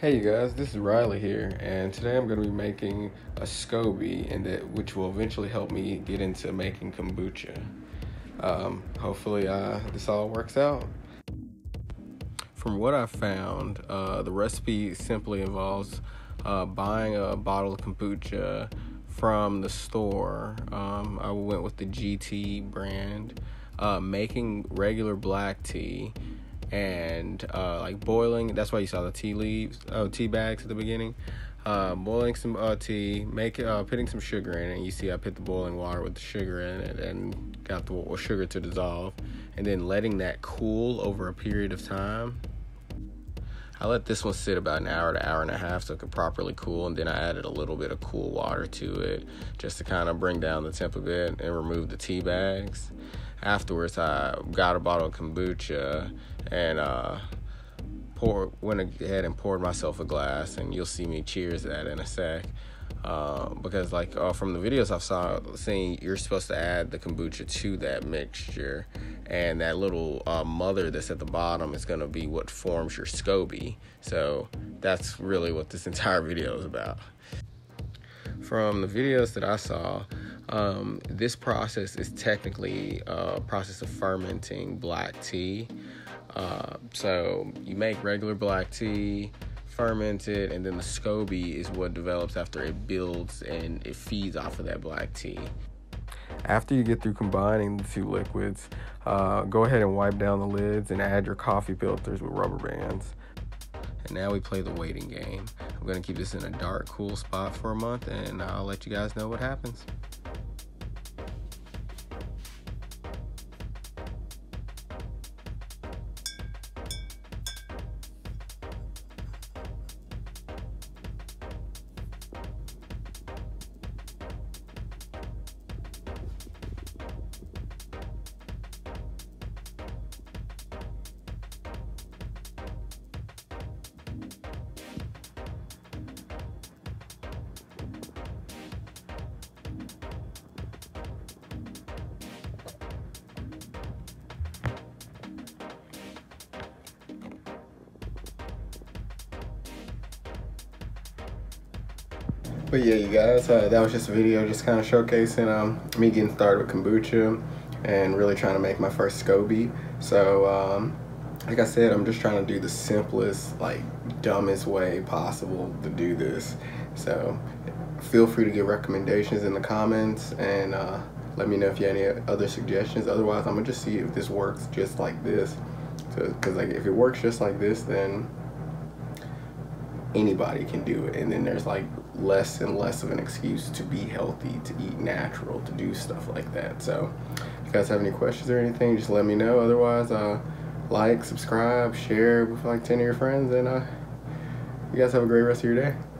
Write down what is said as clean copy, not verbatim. Hey you guys, this is Riley here, and today I'm going to be making a SCOBY, and which will eventually help me get into making kombucha. Hopefully this all works out. From what I found, the recipe simply involves buying a bottle of kombucha from the store. I went with the GT brand, making regular black tea, and like boiling. That's why you saw the tea leaves, tea bags at the beginning. Boiling some tea, putting some sugar in it. You see, I put the boiling water with the sugar in it and got the sugar to dissolve, and then letting that cool over a period of time. I let this one sit about an hour to hour and a half so it could properly cool, and then I added a little bit of cool water to it just to kind of bring down the temp a bit and remove the tea bags. Afterwards, I got a bottle of kombucha and went ahead and poured myself a glass, and you'll see me cheers that in a sec. Because like from the videos I've seen, you're supposed to add the kombucha to that mixture, and that little mother that's at the bottom is going to be what forms your SCOBY. So that's really what this entire video is about. From the videos that I saw, this process is technically a process of fermenting black tea. So you make regular black tea, ferment it, and then the SCOBY is what develops after it builds and it feeds off of that black tea. After you get through combining the two liquids, go ahead and wipe down the lids and add your coffee filters with rubber bands. And now we play the waiting game. I'm going to keep this in a dark, cool spot for a month, and I'll let you guys know what happens. But yeah, you guys, that was just a video just kind of showcasing me getting started with kombucha and really trying to make my first SCOBY. So like I said, I'm just trying to do the simplest, like dumbest way possible to do this. So feel free to give recommendations in the comments, and let me know if you have any other suggestions. Otherwise, I'm gonna just see if this works just like this. So, 'cause like if it works just like this, then anybody can do it, and then there's like less and less of an excuse to be healthy, to eat natural, to do stuff like that. So if you guys have any questions or anything, just let me know. Otherwise, like, subscribe, share with like 10 of your friends, and you guys have a great rest of your day.